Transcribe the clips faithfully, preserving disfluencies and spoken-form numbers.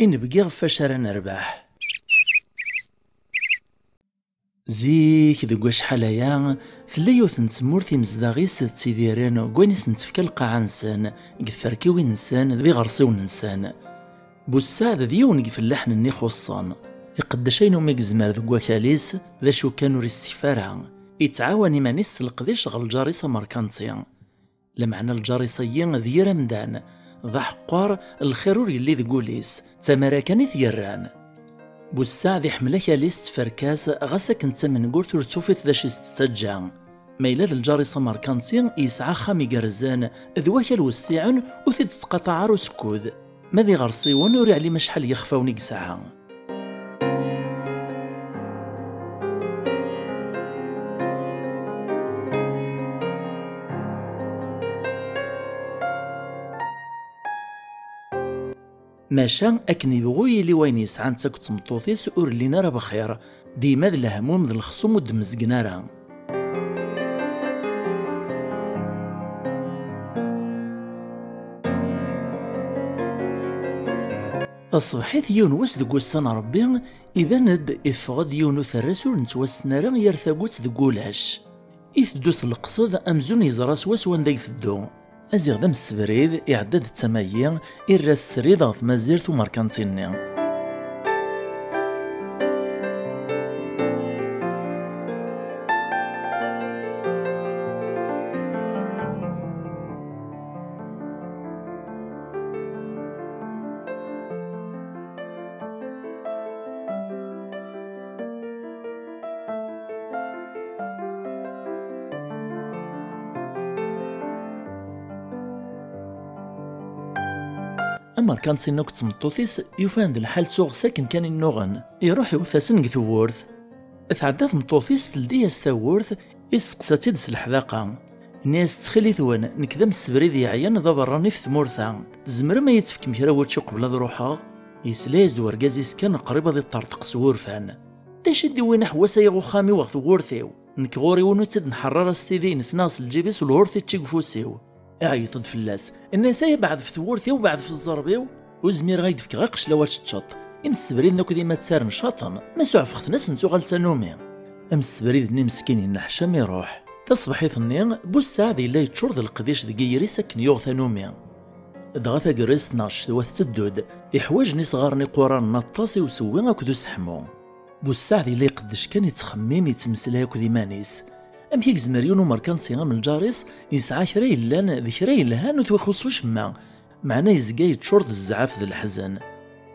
نبقي غفاش راه نربح زيك دقوا شحال هيا ثلاثة نتمورتي مزداغيس تيديرين كوانيس نتفكا القاعة نسان كثركي وين نسان ذي غرسي ون نسان بوساعد ديون كيف اللحن ني خصان يقدشينو ميك زمر دقوا كاليس ذا شو كانوا ريستفارا يتعاوني ما نس القديش غل جاريسة مركانتيا لمعنى الجاريسيين ذي رمضان ذا حقار الخيرور يلي ذقوليس تمارا كاني ثيران بوساع ذي حملك ليست فركاس غاسا كنت من قرث رتوفيت ذا شيست تجان ميلاد الجاريسة ماركانتين يسعى خامي قرزان ذواكا الوسيعن وثيد تقطع عارو سكود ماذي غرسي ونوري علي مشحال يخفاوني قسعان ماشان اكن يبغو يلي وين يسعى نتا كنت مطوطيس اور لينا راه بخير ديما د الهموم د الخصوم ودمزقنا راه الصبحيت يونس دقو السنة ربي إبند إفغد يونس الرسول نتوسنا راه يرثاقوت دقولاش إثدوس القصد أمزون يزرى سوا سوا ندا يثدو أزيغ دم السبريد إعداد التمايين إرى السريد غف مازيرتو ماركانتيني أما كانت سنوك تسمطوثيس يوفان ذي الحال تسوغ ساكن كان النوغن يروح يوثاسن كثوورث اتعدى تمطوثيس لدياس ثوورث يسقسا تيدس الحذاقة ناس تخلي ثوان نكذا مسبريد يعيان ذا براني في ثمورثا زمر ما يتفك ميراوتشي قبل ذروحا يسلايز دور كازيس كان قريبا ذي الطرطق سوورفان داش يدي وين حواسا يغو خامي وغ ثوورثيو نكغوري ونو تد نحرر ستيدي نسناس الجيبيس والهورثي تشيكفوسيو عيطد فلاس الناس هي بعد في ثورتي وبعد في الزربيو وزمير غيدفك غا قشلا واش تشط ام السبريد ناكو ديما تسارن شاطن ما سعفخت ناس نتو غالسانومي ام السبريد ني مسكين ينحشم يروح تصبحي ثنين بوساع ذي لا يتشرد القديش دقيري ساكن يوغ ثانومي دغاثا كريس اثنا عشر ثوات تدود يحواجني صغارني قران نطاسي وسوي اكدو سحمو بوساع ذي لا يقدش كان يتخمم يتمسلا اكو ديمانيس ام هيك زمريون ومركان صيغام الجاريس يسعى كرا يلان ذي كرا يلهان وتويخصو شما معناه يزكا يتشرد الزعاف ذي الحزن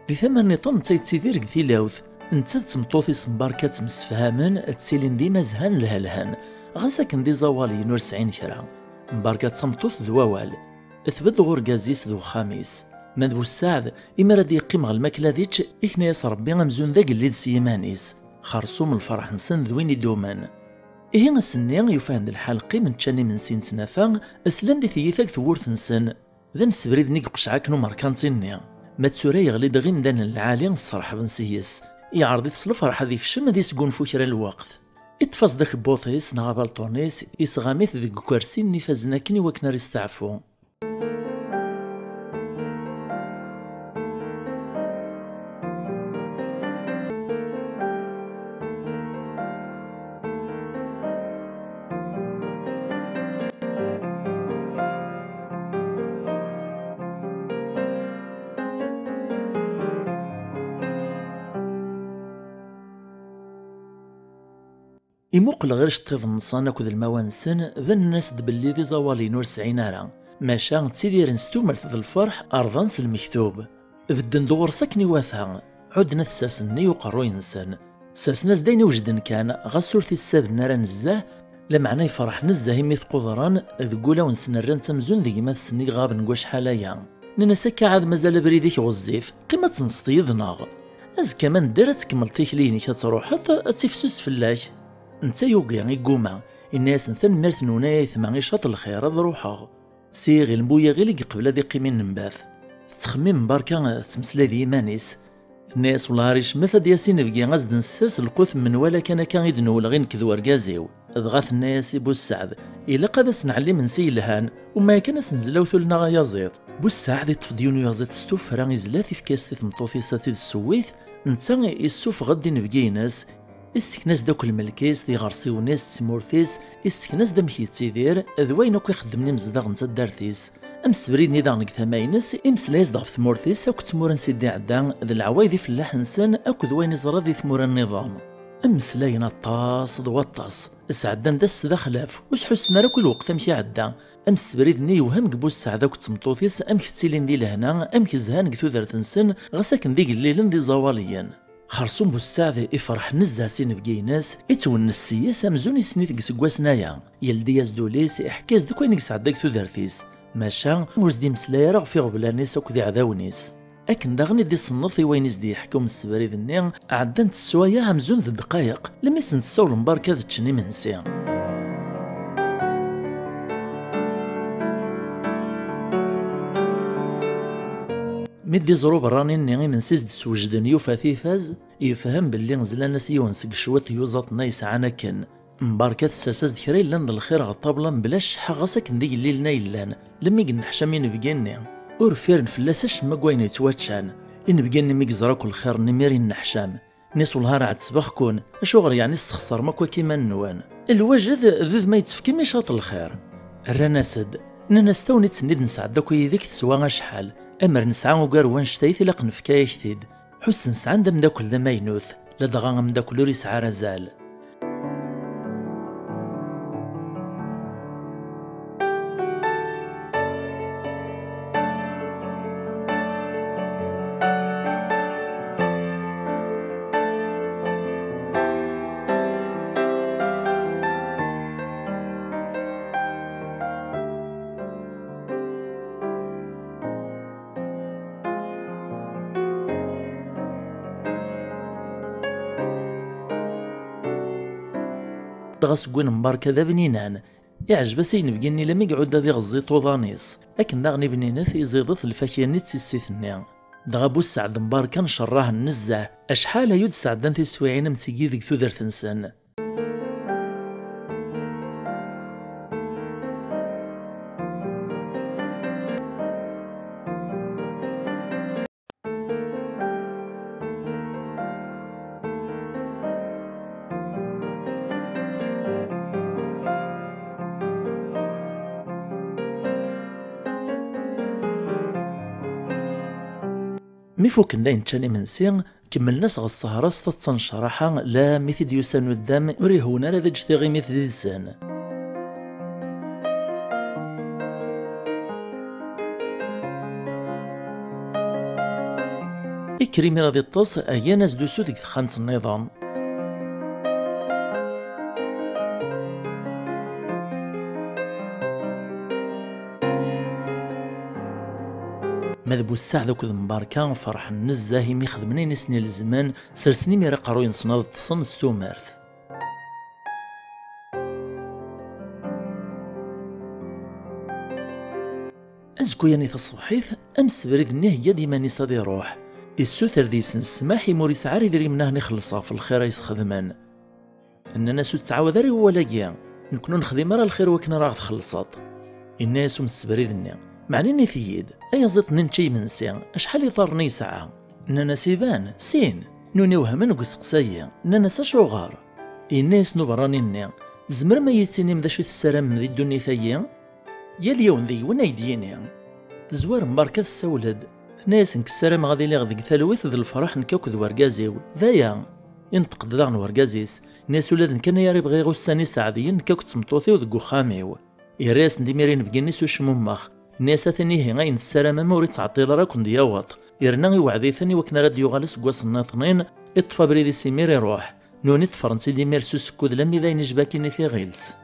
دي ثمان نيطان تا يتسيدير كثيلاوث نتا تمطوطي سمباركات مسفهامن تسيلين ديما زهان الهلهان غاسا كندي زوالي نور سعين كرا مباركات تمطوط ذواوال اثبت غور كازيس ذو خاميس مذبو السعد إما راد يقيم غا الماكلة ديتش إكناياس ربي غامزون ذاك اللي سيمانيس خرصو من الفرح نسن ذوين يدومان إيه غسني يفهم الحلقي من تشاني من سين سنافان أسلان دي ثيثاك ثورث نسن ذا مسبريد نيك قشعاك نو ماركانتيني ما تسورا يغلي دغي مدان العالي الصرح بن سيس يعرضي تصلفرح هذيك الشم ذي سكون فكرة الوقت إتفاس داك بوثيس نغابال طونيس إسغاميث ذي كوارسين نفازنا كني وكنا ريستعفو يموقل غير شطيف النصان اكد الموانسن بان الناس دبلي ذي زوالي نور سعينارا ماشا تيديرن ستومرت ذي الفرح ارضانس المكتوب بدن دغور ساكني واثا عدنا الساسني وقرو ينسن ساسنا زداين وجدن كان غسورتي السابنا راه نزاه لمعنى يفرح نزاه يميث قدران ذقولا ونسنران تمزون ديما السني غاب نكوا شحال هيا ننسكا عاد مازال بريديك غزيف قيمة تنسطي يذناغ ازكا ما ندير تكمل تيكليني كتروحث تفسوس فلاك نتا يوكيان يقوما الناس نثن مرت نوناي ثماني شاط الخير هذا روحا سيغي المبويا غير اللي قبل ذي قيمين نباث تخمم بركا تمسلا ذي مانيس الناس والهاريش مثل ياسين بكي غازد نسرس القثم من ولا كان كان يدنو ولا غير نكذو ركازيو دغاث الناس بوسعد إلق هذا سنعلم نسي لهان وما يكن سنزلاو ثلنا يزيد بوسعد يتفضيون يزيد ستوف راه يزلاتي في كاس تمطوطي ساتي السويث نتا السوف غادي نبقي ناس السكناس دوك الملكيس دي غرسي وناس تمورثيس السكناس دمكي تيدير ذوين وكي خدمني مزداغ نتا دارتيس ام سبريد ني دانك ثماينس امسلايز ضغف تمورثيس اكو تمور نسيدي عدان ذ العوايد فلاح نسن اكو ذوين زرا دي ثمور النظام امسلاينا الطاس ضوطاس سعدان داس دا خلاف واش حسنا راك الوقت امشي عدا ام سبريد ني وهم قبوس سعدا كنت تمطوطيس ام كتيلين دي لهنا ام كزهان كتودرت نسن غساكن ديك الليلن دي زواليان خرصوم بوسعد يفرح نزه سين بكي ناس يتونس السياسه مزون يسنيت كسكواسنايا يلدياس دوليس احكاز دوك وين كسعداك تودرتيس ماشا وزدي مسلايا راه في غبلانيس وك دي عداونيس اكن داغني دي صنف وين يزدي يحكم السبريد ني عدنت السوايع مزون ذ دقائق لما تنساو المباركه ذ تشني منسي مدي زروب راني ني من سيز تسوجدن يوفا فاز يفهم باللي نزلنا سيون سق شوات يوزات نايس عنا كن مباركه الساساس ذكري لان الخير غطابلا بلاش حغسك ندي الليل نايلان لمي قنحشمين بجني اور فيرن فلاساش ما كوين يتواتشان انبقاني ميكزرا كل خير نميري النحشام نيسو الهار عاد صباحكون اشوغر يعني تسخسر ماكوا كيما النوان الوجد ذوذ ما يتفكي ما يشاط الخير الرناسد ننستاو نتسند نسعد داك يديك تسوا شحال امر نسعى وكار وان شتايت الا قنفكايا جديد حس نسعى ندم داك ذا ماينوث لا دغا مداك لو يسعى رزال غاس كون مباركه ذا بنينان يعجب سين بقيني لما يقعد ذي غزي طوضانيس اكن داغني بنينات يزيضت الفاكيانيت سيسيثنيا دغا بوسعد مباركه نشراه نزه اشحال يود سعدان في سويعين مسيكي ذيك ثودر تنسن ميفوكن داين تشاني منسي كمل ناس غالسهرة ستطن شرحة لا مثي ديوسان الدم وريهونا لا تجتغي مثي ديسان إكريمي راضي الطاس أيا ناس دوسو ديك تخانت النظام مذبو السعد وكذ مباركة فرح نزاهي ميخدمني سنين الزمان سرسني ميرا قروي نصناد تصن ستو مارث أزكو يعني تصبحيث أمس بريد نهي ديما نيسا دي روح السوثر ديسن السماحي موريس عاري دري مناه نخلصا في الخير يسخدمان إننا سو تسعاو ذري هو لاكيا نكونو نخدم راه الخير وكنا راه تخلصات الناس أمس بريد نيا معني ني ثييد ايا زيت ننتشي منسي اشحال يطرني ساعه نانا سيبان سين نوني وهمن قسقسايا نانا ساشوغار الناس نبراني ني زمر ما يتسيني مداشي السلام ذي الدنيا ثيا يا اليوم ذي وين يديني زوار مباركه السولد ناس نكسرام غادي لي غدك ثلوث ذي الفرح نكوك وركازيو ذايا ينطق دغن وركازيس ناس ولاد كان ياري بغي غوساني سعديين نكوك تمطوثي ودكو خاميو يراس نديميرين بكنيس وشموماخ ناسا ثاني هي غاين السلامة ما وريت تعطيلا راه كون دياوط يرنا يوعدي ثاني وكنا راد يوغال سكواس الناطنين اطفا بريدي سيمير يروح نوني تفرنسي دي ميرسو سكود لامي ذاين جباكي ني في غيلس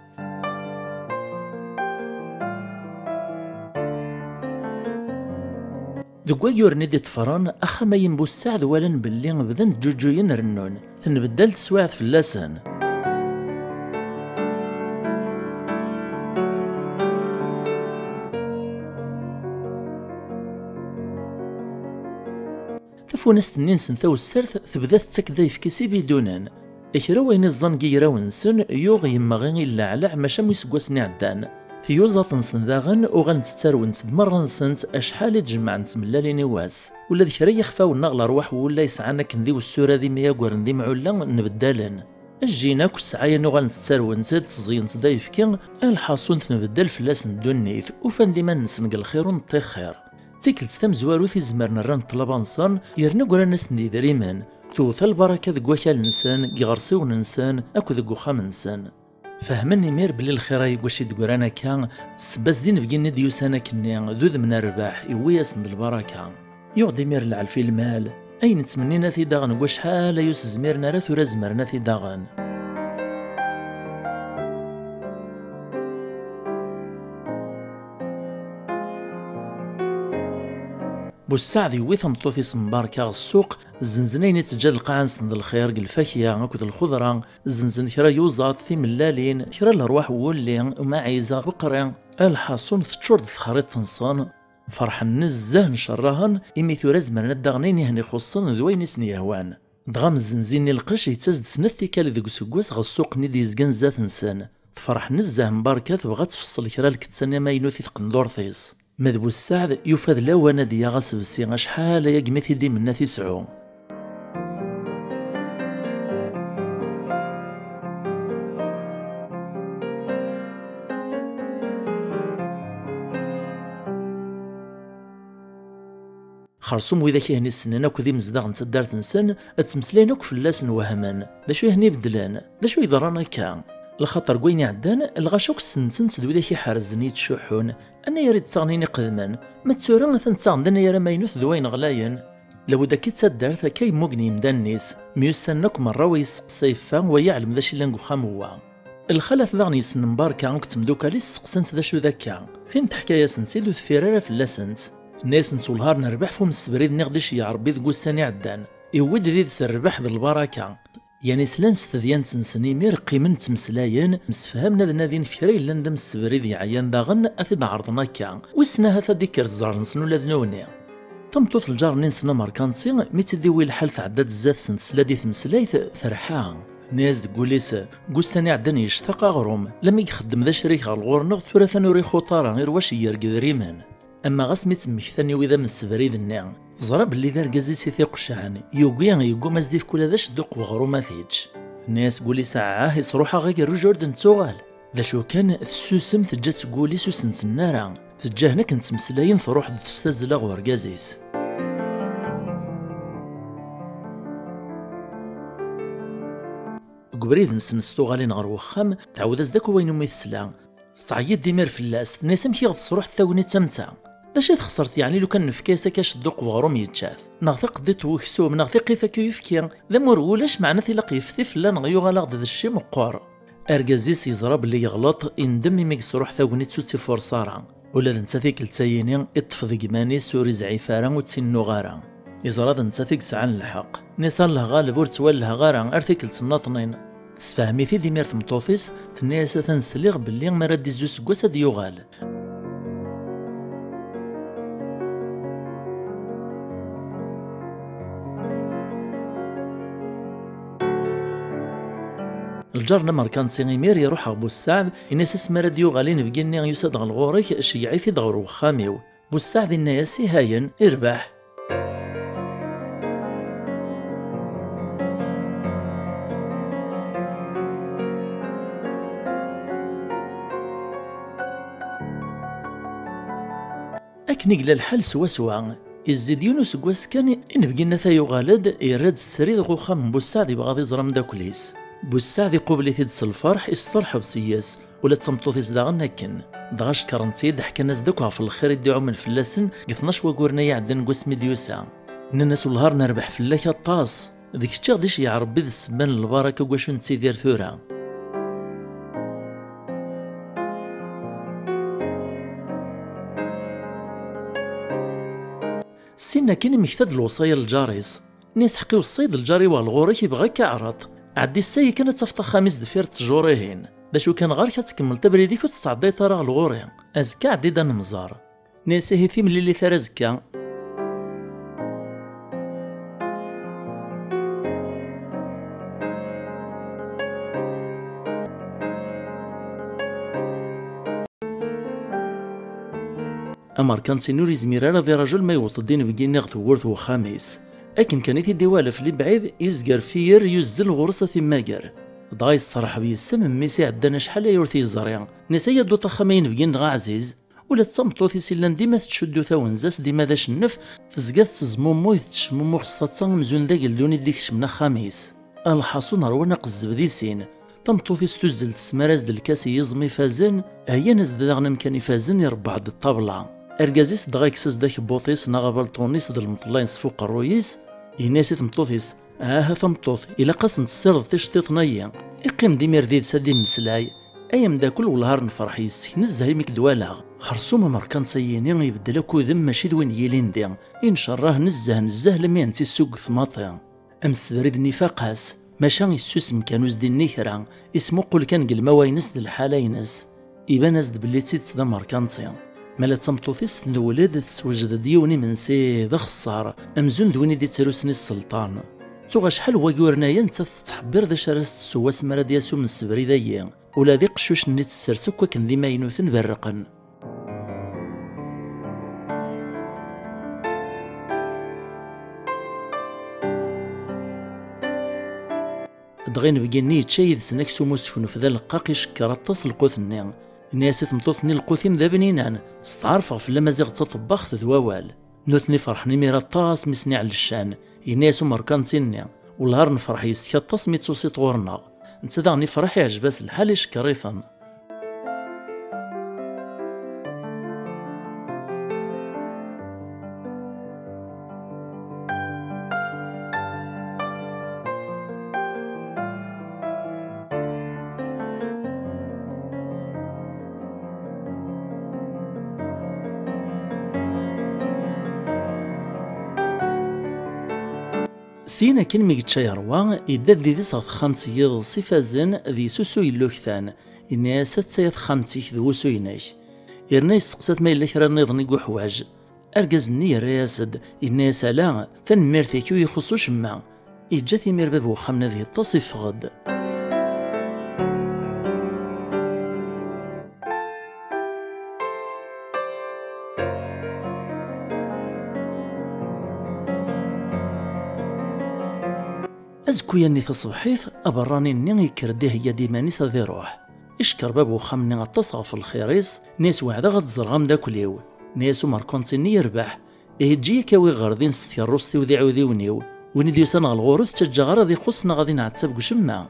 دوكا يورني دي تفران اخا ما ينبو السعد ولن بلي بدن جوجوين رنون تنبدل تسواعد فلاسان تفونس تنين سنتاو السرث تبدا تتكدا يفكسي بدونان إكرا وين الزنقي راونسن يوغ يمغي اللعلع ماشا مسقواسن عدان تيوزاطنسن داغن وغن تترونس دمرنسنت أشحال تجمعنس من لالي نواس ولا ذكرا يخفاونا غلا رواح ولا يسعانا كنديو السورة دي مياكورن دي معولا نبدالن أجينا كل سعايا نوغن تترونس تزينس دا يفكي الحاصون تنبدل فلاس ندونيت وفان ديما نسنق الخير ونطيق خير تيكلت تمزوارو تيزمرنا ران طلبانسان يرنا كورا ناس ندي دريمان توثا البركة ذك وكال نسان يغرسيون نسان أكو ذك وخام نسان فهمني مير بلي الخيراي واش يدقرانا كان سباس دين بقينا ديوسانا كني ذوذ من الرباح يوياسن بالبركة يغدي مير العل في المال أين تمنينا في داغن واش حالا يوس زميرنا راه ثورا زمرنا في داغن بوسعدي ويثم طوثي سمباركا السوق الزنزنين يتجاد القعنس ند الخير الفاكهة أكد الخضرة الزنزن كرا يوزات في ملالين كرا الأرواح ولين ومعيزة بقرين الحاصون تشرد خريط تنصان فرحن الزهن شراهن إمي ثورازمن الدغنين يهني خصن ذوين سنيهوان دغام الزنزين القش يتزد سنثي كالي ذو سكواس غا السوق ندي زكان زات نسان تفرحن الزهن باركا تبغى تفصل كرا الكتسانيا ما ينوثي تقندورثيس مذبو السعد يفاد لوانا ديا غاس بسي غاشحال ياكميثي ديمنا تيسعو خرصوم وإذا كيهني السنان أكو ذي مزداغ نتا دارت نسن تمسلاين أكو فلاسن وهمان داشو يهني بدلان داشو يضرانا كان الخطر كوين عدان الغاشوك سنتنت دويدا كيحارز نيت شحون انا يريد تغنيني قدمان ما تسورا مثلا تغندنا يرا ما ينوث دوين غلاين لو داكي تادارت كاي موكني مدان نيس ميوسنك مرة ويسقسيفا ويعلم داش اللي نكوخام هو الخلاث داغني سن مباركا نكتم دوكا لي سقسنت داشو ذاكا فين تحكايا سنتي لو تفيرارا فلاسنت ناس نتو الهار نربح فهم السبريد نغديش يا ربي ذكو الساني عدان يود ديدس الربح ذ البركة يعني سلانس تذيان سنسني مير قيمن تمسلاين مسفهمنا ذنا ذين فكري لندم السبري ذي عيان داغن أثيد عرضنا كان وسنا هاثا ديكر زار نسنو لذنوني تمطوط الجار ننسنا ماركانسي ميتديوي الحال تعداد الزاف سنسلا دي تمسلايث ثرحان ناس تقوليس قوستاني عدن يشتاق أغروم لم يخدم ذا شريك غالغورنغ ثورة ثانوري خوطارا غير واش يرقد ريمان أما غاس ميتميك ثاني وإذا من السبري ذنيا زرا بلي ذا ركازي سيثيق شعن يوكيا يوكو مازديف كل داش دوق وغرو ماثيتش الناس قولي ساعة يصروحا غير الرجل دنتوغال دا شو كان تسوسم تجا تقولي سوسنت النار تجا هنا كنت مسلاين تروح تستزلا غو ركازيس قبريد نسنستو غالين غير وخام تعاود ازداك وين امي تسلا تعيط ديمير فلاس الناس ماشي غتصروح تاوني تمتع داشي تخسرت يعني لو كان نفكاسا كاش الدوق وغروم يتشاف نغثق ديت وكسوم نغثق يفكي يفكي ذا مرولاش معنا تيلاق يفتي فلان غيوغالا غدا الشي مقور اركازيس يزرى بلي يغلط يندم يميك يروح ثاوني تسوتي فرصارا ولا نتا ذيك التاينين اطف ذكماني سوري زعيفارا وتسنو غارا يزرى نتا ذيك ساعة نلحق نيسان له غالب ورتوالها غارا ارتيكل تناطنين تسفهمي في ديمير تمطوفيس تنياسا تنسليغ بلي مراد دي زوس كواس هاد يوغال الجار لما كان سيمير يروح بو السعد الناس اسمها ديو غالين بقينا يساد غلغوريك الشيعي في دغرو خاميو بو السعد الناس هاين يربح اكني قلا الحال سوا سوا الزيد يونس كواس كان ينبقينا ثايو غالد يراد السريد غوخام بو السعد يبغى غادي يزرم داكليس بوسعدي قبل تدس الفرح استرحب سياس ولا تمطوطيس داغن هكن داغاش كرنتي ضحك الناس دوكها في الخير يدعو من فلاسن قثناش وكورنا يعدن قوس ميديوسا الناس والهار نربح فلاك الطاس ديك الشي غادي يا ربي ذا السمان البركه واش نتي دير ثوره سينا كاين مكتاد الوصايه الجاريس ناس حقيو الصيد الجاري والغوري كيبغى كعرط عدي الساي كانت تفطى خامس دفير تجوريهين داشو كان غير كتكمل تبريديك وتتعدي ترى الغوري ازكا عدي دا المزار ناسا هيثي ملي اللي ثار زكا امريكانسي نور يزمير ذي رجل ما يوطد دين بقين يغثو ورثو خاميس اكن كانت يدوالف لي بعيد يزقر فير يزل غرصة ثماقر ضاي الصراحة بيسم ميسي عدنا شحال يورثي الزريع نسايا دو طخمين بقين غا عزيز ولا تصمتو تيسيلان ديما تشدو تاونزاس ديما داش النف تزقات تزمومو تشمومو خصتا تصام مزون داك اللون ديك شمنا خاميس الحاصون روانا قزب ديسين طمطو تيستوزل تسمراز دلكاسي يزمي فازن هيا نزدغ نمكاني فازن يربع د الطابله ارجازيس دغايكسس داك بوطيس نغبل تونيس د المطلينس فوق الرويس يناسي تمطوثيس ها تمطوث الا قاس نسرد تشطيطنيه يقيم ديمير ديد سادي مسلاي ايام داكل والهار نفرح يسكن الزهري مكدوالا خرصومه مركانسيين يبدل كودم ماشي دوين يلين ديم ان شاء الله نزه نزه لمين تي السوق ثماطيا ام سريد النفاقاس ماشان يسوسم كانو زدي النيكرا اسمو قول كان قلما وينس الحاله ينس يبان زد بلي تيت دا مركانسيين مالا تمطوثيس نولد تسوجد ديوني منسي دا خسار امزون دويني دي تروسني السلطان تغا شحال ويورنايا نتا تتحبر دا شارس السواس مرا دياسو من السبري دايا ولا ذي قشوش نيت السرسك وكن ذي ماينوثن برقن دغين بقيني تشايد سناك سومو سكنو فذا لقاق يشكر الطاس القوثني ناسي تمطوثني القوثيم ذا بنينان ستعرفغ فلا مازيغ تطبخ تذواوال نوثني فرحني ميرا الطاس ميسني على الشان يناسو مركانسيني والهار نفرح يسكا الطاس ميتسوسي طورنا نتا داغ نفرح يعجباس الحال يشكر يفهم سينا كن ميتشاي روا يداد دي ديس خمس يض صفازن ذي سوسو يلو كثان الناس تسيد خمس يخذو سويناك يرني سقسات ما يلاش راه نيضني كو حوايج اركاز ني راسد الناس لا تنمرتي كي يخصو شما يجا ثمير باب وخمنا ذي التصيف غد أزكويا ني تصبحيث أبراني ني يكرديه هي ديما نيس ذي روح إشكر باب وخام ني غتصغ في الخيريس ناس وعدا غتزرغم داكليو ناسو ماركونتي ني يربح إهجي كاوي غردين ستير روستي وذي عوذيونيو ونديوسان غالغورث تجا غرا ذي خصنا غادي نعتسب كشما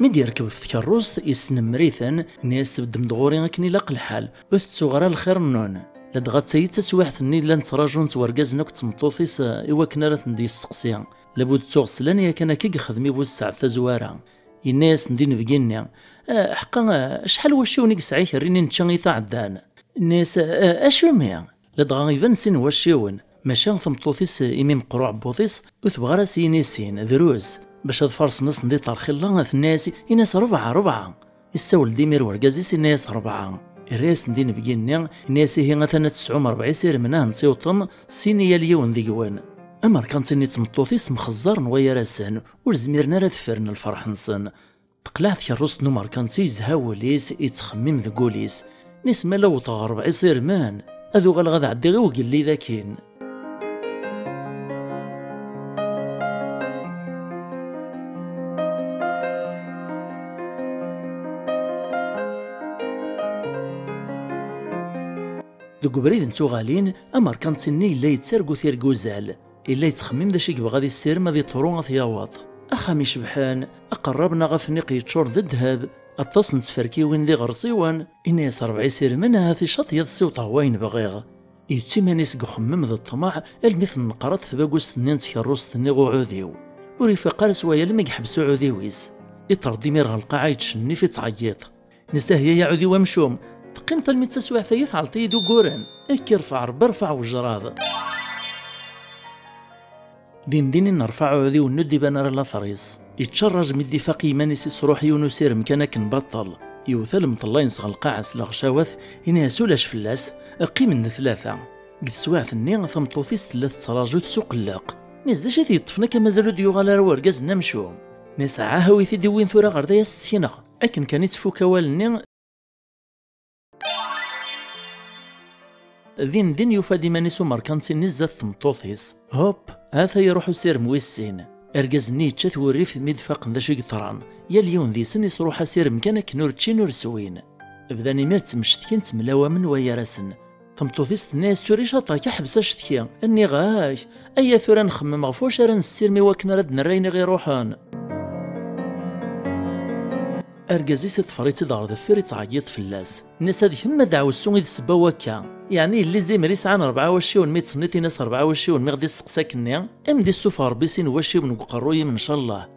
ميدي يركب في تكروست يسنمريثن ناس تبدم دغوري غاكن يلاق الحال وثتو غرا الخير منون لدغا تسيد تسواحت ني لا نتراجو نتوركازنا كنت مطوفيس ايوا كنا راه تندي السقسيا لابد تغسلان يا كان كي خدمي بو الساعه تا زواره الناس ندي نبقينا حقا شحال واش وني كسعي ريني نتشان يتا عدان الناس اشو ميا لدغا يبان سين واشيون ماشي فمطوفيس يميم قروع بوطيس وتبغى راه سينيسين دروس باش هاد فرس نص ندي طرخيلا الناس يناس ربعه ربعه يساول ديمير وركازيس الناس ربعه الراس ندي نبقينا الناس هي مثلا تسعمية وأربعين سير مناه نسيوطن سينيا اليوم ذي كوان اما كانت ني تمطوطيس مخزر نويا راسن وزميرنا راه تفرن الفرح نصن تقلع في الروس نو ماركانسي زهاوليس يتخمم ذكوليس نيس ما لو أربعين سير مان هذو غال غاد عدي غير وقال لي ذاكين دوك بريد نتو غالين امر كانت سني لا يتسرقو تيركوزال الا يتخمم داش يبغى غادي يسير ما ديطرو غيواط اخامي شبحان اقربنا غفنيق يتشور ذا الذهب اتص نتفركي وين لي غرسيوان انيس أربعين سير منها في شط يدسي وطهوين بغيغ يتيمانيس كخمم ذا الطماع المثل نقرات ثباكو سنين تيروس ثني غعوديو ورفاقا سوايا المك حبسو عوديويس يطردي مير القاعه يتشني في تعيط نستهيا يا عوديو ومشوم قيمة المتسوع ثيث على تيدو كوران اكي رفع ربي رفع وجراض دين ديني نرفعو عودي وندي بانر لا ثريس يتشرج من الدفاق يمانيسيس روحي ونسير مكانك نبطل يوثل مطلين صغل قاعس لغشاوث إنها سولاش فلاس قيمن ثلاثة قد سواعث النيغ ثمطوثي ثلاث تراجوث سوق اللاق نزداش هذي طفنا كما زالو ديوغالا روارقاز نمشو نسعى هاوي ثدوين ثورا غردايا السينغ أكن كان يتفو كوال النيغ ذين دين يفادي مانيسو مركانسي نزد ثمطوثيس هوب هاثا يروحو سير مويسين أرجز نيتشا توريف مدفاق ذا شي قطران يا اليوم ذي سن يصروح سير مكانك نور تشي نور سوين بدا نيمير تمشتكين تملاوى من ويا راسن تمطوثيس الناس توري شاطا كحبسا شتكي اني غاش ايا ثورا نخمم غفوش راه نسير مي واكنا راد نرايني غير روحان أرجزي سيد فريتي دار دفيري تعيط فلاس الناس هذي هما دعاو السون إذ سبا وكا يعني اللي زي مري سعان ربعة وعشرين مي تصنيتي ناس ربعة وعشرين مي غدي تسقساك النيا امدي السوف ربي سين واشي من قروي من شاء الله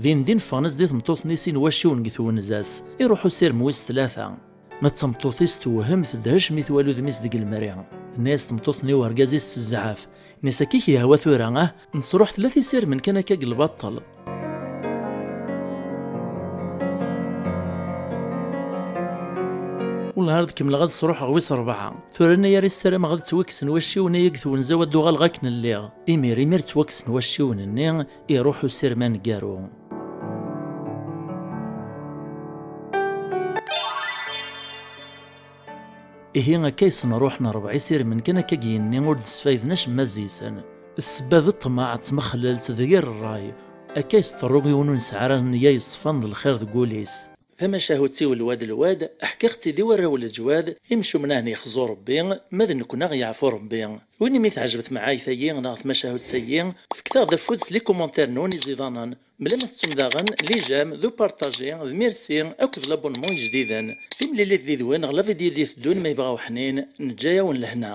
ذين دين فانس دي تمطوطني سين واشي ونقثو نزاس يروحو سير مويس ثلاثة ما تمطوطيس توهم تدهش مي ثوالو ذميس ديك المريا الناس تمطوطني وأرجزي الزعاف الناس كي كيهوا ثورا نصروح ثلاثي سير من كان كاك البطل والنهار ذيك ملي غادي تروح غويص ربعة تورينا يا ريس السلام غادي توكسن واشيون يكثو نزاود دوغال غاكن الليغ إيمير إيمير توكسن واشيون النيغ يروحو سير ما نكارو إيه كيسن روحنا ربعي سير من كان كاكيني ور دسفايدناش مازيسن السباب الطماع تمخللت ديال الراي أكايس تروغي ونسعى نيا يصفن الخير دكوليس فما شاهوتي والواد الواد احكي اختي دي وراو الجواد يمشوا من هنا يخزو ربي ماذا نكون غيعفو ربي ويني ميت عجبت معايا ثيين ناغ مشاهد سيين في كثار دا فودس لي كومونتير نوني زيدانان بلا ما تستمداغن لي جام ذو بارطاجي ذو ميرسي اكد لابونمون جديدا في مليلات دي ذوين غلا فيديو دي ثدون ما يبغاو حنين نجايا ونلهنا